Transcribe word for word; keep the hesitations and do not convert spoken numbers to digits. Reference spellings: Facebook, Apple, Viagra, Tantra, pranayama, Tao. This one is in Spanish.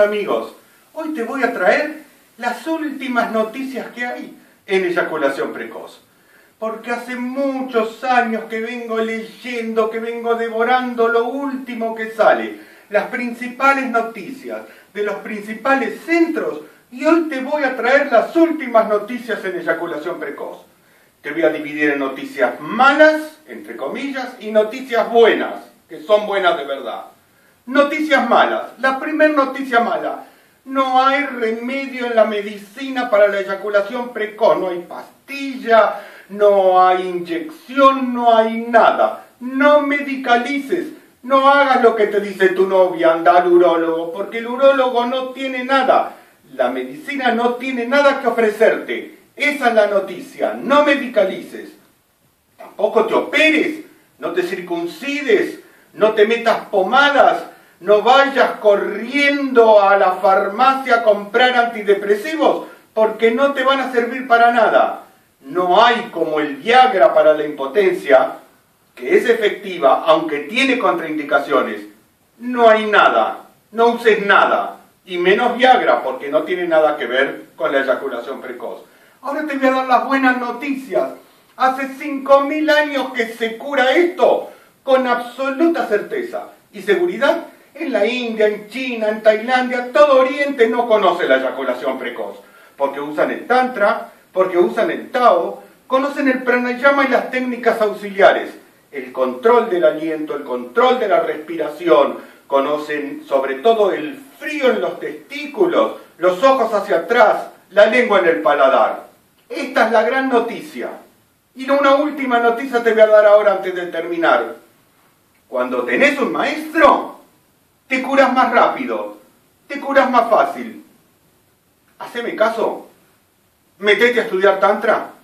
Amigos, hoy te voy a traer las últimas noticias que hay en eyaculación precoz. Porque hace muchos años que vengo leyendo, que vengo devorando lo último que sale. Las principales noticias de los principales centros. Y hoy te voy a traer las últimas noticias en eyaculación precoz. Te voy a dividir en noticias malas, entre comillas, y noticias buenas, que son buenas de verdad. Noticias malas. La primera noticia mala. No hay remedio en la medicina para la eyaculación precoz. No hay pastilla, no hay inyección, no hay nada. No medicalices. No hagas lo que te dice tu novia, anda al urólogo, porque el urólogo no tiene nada. La medicina no tiene nada que ofrecerte. Esa es la noticia. No medicalices. Tampoco te operes, no te circuncides, no te metas pomadas, no vayas corriendo a la farmacia a comprar antidepresivos porque no te van a servir para nada. No hay como el Viagra para la impotencia, que es efectiva aunque tiene contraindicaciones. No hay nada, no uses nada, y menos Viagra porque no tiene nada que ver con la eyaculación precoz. Ahora te voy a dar las buenas noticias. Hace cinco mil años que se cura esto con absoluta certeza y seguridad. En la India, en China, en Tailandia, todo Oriente no conoce la eyaculación precoz. Porque usan el Tantra, porque usan el Tao, conocen el pranayama y las técnicas auxiliares. El control del aliento, el control de la respiración, conocen sobre todo el frío en los testículos, los ojos hacia atrás, la lengua en el paladar. Esta es la gran noticia. Y una última noticia te voy a dar ahora antes de terminar. Cuando tenés un maestro, te curás más rápido, te curás más fácil. Haceme caso, metete a estudiar Tantra.